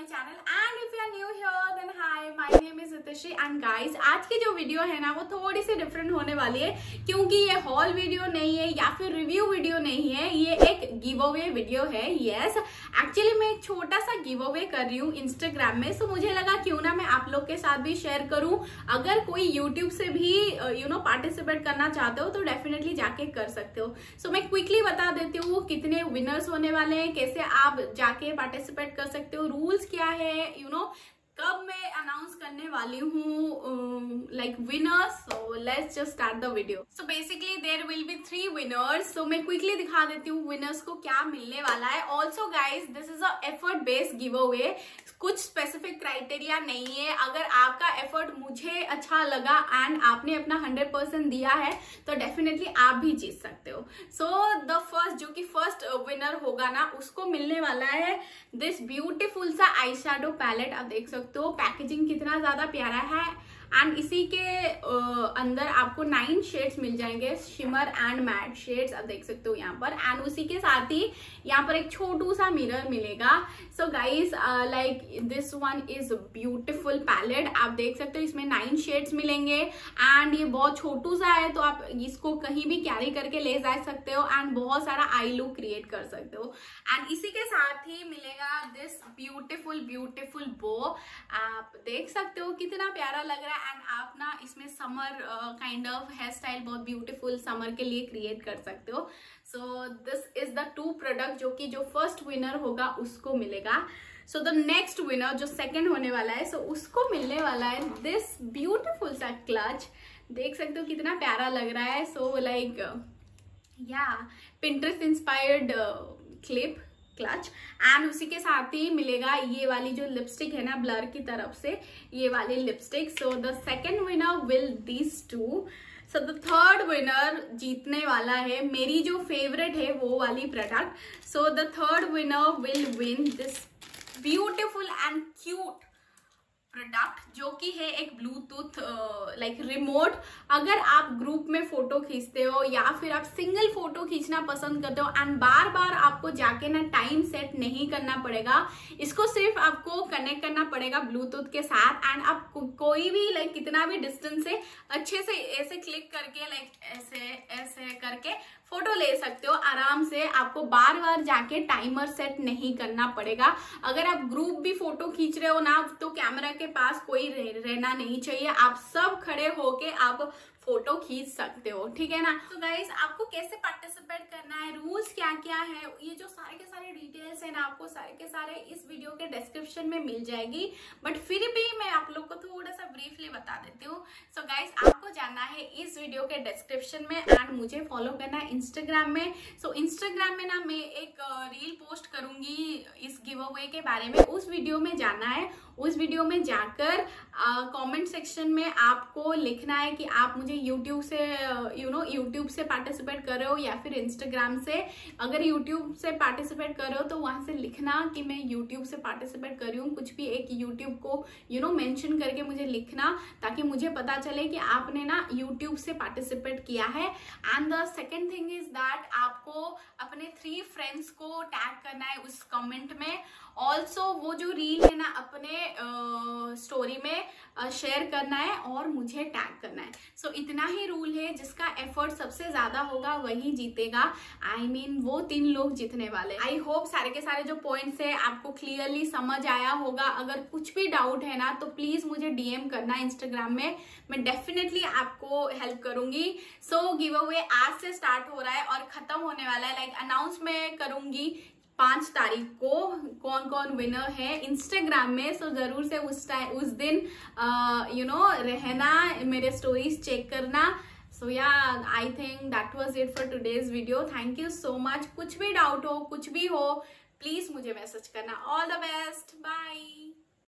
My channel and if you are new here then hi my name is Ritishi and guys आज की जो video है ना वो थोड़ी सी डिफरेंट होने वाली है क्योंकि ये हॉल वीडियो नहीं है या फिर रिव्यू वीडियो नहीं है, ये एक गिव अवे वीडियो है। यस, एक्चुअली मैं एक छोटा सा गिव अवे कर रही हूँ इंस्टाग्राम में, सो मुझे लगा क्यों ना मैं आप लोग के साथ भी शेयर करूँ। अगर कोई यूट्यूब से भी पार्टिसिपेट करना चाहते हो तो डेफिनेटली जाके कर सकते हो। सो मैं क्विकली बता देती हूँ कितने विनर्स होने वाले हैं, कैसे आप जाके पार्टिसिपेट कर सकते हो, रूल्स क्या है, कब मैं अनाउंस करने वाली हूँ like winners. So let's just start the video. So basically there will be 3 winners. So मैं क्विकली दिखा देती हूँ विनर्स को क्या मिलने वाला है। Also guys this is a effort based give away, कुछ स्पेसिफिक क्राइटेरिया नहीं है। अगर आपका एफर्ट मुझे अच्छा लगा एंड आपने अपना 100% दिया है तो डेफिनेटली आप भी जीत सकते हो। सो द फर्स्ट जो कि फर्स्ट विनर होगा ना उसको मिलने वाला है दिस ब्यूटीफुल सा आई शैडो पैलेट। आप देख सकते हो पैकेजिंग कितना ज़्यादा प्यारा है एंड इसी के अंदर आपको 9 शेड्स मिल जाएंगे, शिमर एंड मैट शेड्स आप देख सकते हो यहाँ पर। एंड उसी के साथ ही यहाँ पर एक छोटू सा मिरर मिलेगा। So guys like this one is beautiful palette, आप देख सकते हो इसमें 9 शेड्स मिलेंगे एंड ये बहुत छोटू सा है तो आप इसको कहीं भी कैरी करके ले जा सकते हो एंड बहुत सारा आई लुक क्रिएट कर सकते हो। एंड इसी के साथ ही मिलेगा दिस ब्यूटिफुल बो, आप देख सकते हो कितना प्यारा लग रहा है। एंड आप ना इसमें summer kind of hair style बहुत ब्यूटीफुल समर के लिए क्रिएट कर सकते हो। So this is the 2 product जो फर्स्ट विनर होगा उसको मिलेगा। सो द नेक्स्ट विनर जो सेकंड होने वाला है उसको मिलने वाला है दिस ब्यूटीफुल सा क्लच, देख सकते हो कितना प्यारा लग रहा है। So like yeah Pinterest inspired clip clutch. And उसी के साथ ही मिलेगा ये वाली जो लिपस्टिक है ना ब्लर की तरफ से ये वाली lipstick. So the second winner will this to. So the third winner जीतने वाला है मेरी जो फेवरेट है वो वाली product. So the third winner will win this beautiful and cute product जो कि है एक ब्लूटूथ लाइक रिमोट। अगर आप ग्रुप में फोटो खींचते हो या फिर आप सिंगल फोटो खींचना पसंद करते हो एंड बार बार आपको जाके ना टाइम सेट नहीं करना पड़ेगा, इसको सिर्फ आपको कनेक्ट करना पड़ेगा ब्लूटूथ के साथ एंड आप कोई भी लाइक कितना भी डिस्टेंस से अच्छे से ऐसे क्लिक करके लाइक ऐसे करके फोटो ले सकते हो आराम से। आपको बार बार जाके टाइमर सेट नहीं करना पड़ेगा। अगर आप ग्रुप भी फोटो खींच रहे हो ना तो कैमरा के पास कोई रहना नहीं चाहिए, आप सब खड़े होके आप फोटो खींच सकते हो, ठीक है ना। तो गाइज आपको कैसे पार्टिसिपेट करना है, रूल्स क्या क्या है, ये जो सारे के सारे डिटेल्स है ना आपको सारे के सारे इस वीडियो के डिस्क्रिप्शन में मिल जाएगी। बट फिर भी मैं आप लोग को थोड़ा सा ब्रीफली बता देती हूँ। सो गाइज आपको जाना है इस वीडियो के डिस्क्रिप्शन में एंड मुझे फॉलो करना है इंस्टाग्राम में। सो इंस्टाग्राम में ना मैं एक रील पोस्ट करूंगी इस गिव अवे के बारे में, उस वीडियो में जाना है। उस वीडियो में जाकर कमेंट सेक्शन में आपको लिखना है कि आप मुझे यूट्यूब से यूट्यूब से पार्टिसिपेट कर रहे हो या फिर इंस्टाग्राम से। अगर यूट्यूब से पार्टिसिपेट कर रहे हो तो वहाँ से लिखना कि मैं यूट्यूब से पार्टिसिपेट कर रही हूँ, कुछ भी एक यूट्यूब को मेंशन करके मुझे लिखना ताकि मुझे पता चले कि आपने ना यूट्यूब से पार्टिसिपेट किया है। And the second thing is that आपको अपने 3 फ्रेंड्स को टैग करना है उस कमेंट में। ऑल्सो वो जो रील है ना अपने स्टोरी में शेयर करना है और मुझे टैग करना है। सो इतना ही रूल है, जिसका एफर्ट सबसे ज्यादा होगा वही जीतेगा। I mean, वो 3 लोग जीतने वाले। आई होप सारे के सारे जो पॉइंट्स है आपको क्लियरली समझ आया होगा। अगर कुछ भी डाउट है ना तो प्लीज मुझे DM करना इंस्टाग्राम में, मैं डेफिनेटली आपको हेल्प करूंगी। सो गिव अवे आज से स्टार्ट हो रहा है और खत्म होने वाला है, लाइक अनाउंस मैं करूंगी 5 तारीख को कौन कौन विनर है इंस्टाग्राम में। सो जरूर से उस दिन रहना, मेरे स्टोरीज चेक करना। So yeah I think that was it for today's video. Thank you so much. कुछ भी डाउट हो कुछ भी हो प्लीज मुझे मैसेज करना। All the best, bye.